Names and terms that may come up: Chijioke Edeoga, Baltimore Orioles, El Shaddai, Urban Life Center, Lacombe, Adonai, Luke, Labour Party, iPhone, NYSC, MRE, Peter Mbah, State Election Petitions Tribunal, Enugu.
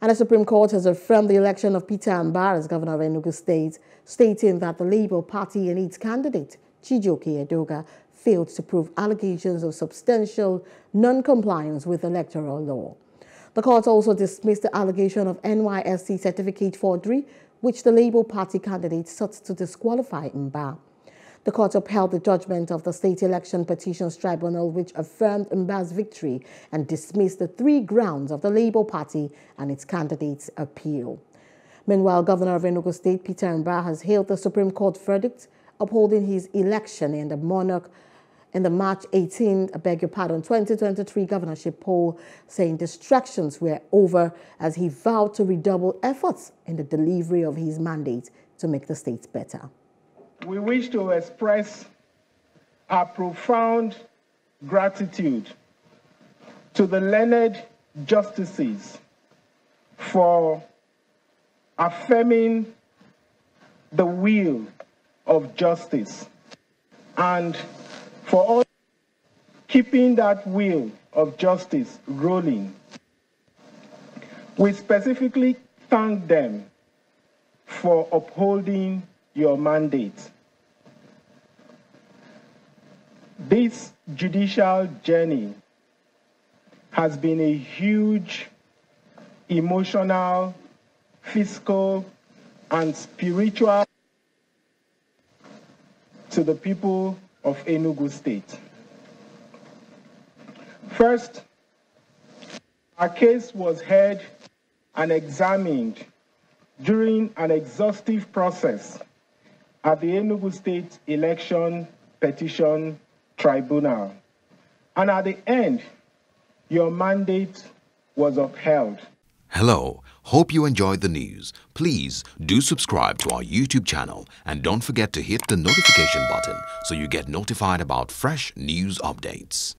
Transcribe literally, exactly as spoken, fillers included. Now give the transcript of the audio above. And the Supreme Court has affirmed the election of Peter Mbah as governor of Enugu State, stating that the Labour Party and its candidate, Chijioke Edeoga, failed to prove allegations of substantial non-compliance with electoral law. The court also dismissed the allegation of N Y S C certificate forgery, which the Labour Party candidate sought to disqualify Mbah. The court upheld the judgment of the State Election Petitions Tribunal, which affirmed Mbah's victory and dismissed the three grounds of the Labour Party and its candidate's appeal. Meanwhile, Governor of Enugu State, Peter Mbah, has hailed the Supreme Court verdict upholding his election in the monarch in the March eighteenth, I beg your pardon, twenty twenty-three governorship poll, saying distractions were over as he vowed to redouble efforts in the delivery of his mandate to make the state better. We wish to express our profound gratitude to the learned justices for affirming the will of justice and for all keeping that wheel of justice rolling. We specifically thank them for upholding your mandate. This judicial journey has been a huge emotional, physical, and spiritual to the people of Enugu State. First, our case was heard and examined during an exhaustive process at the Enugu State Election Petition Tribunal. And at the end, your mandate was upheld. Hello, hope you enjoyed the news. Please do subscribe to our YouTube channel and don't forget to hit the notification button so you get notified about fresh news updates.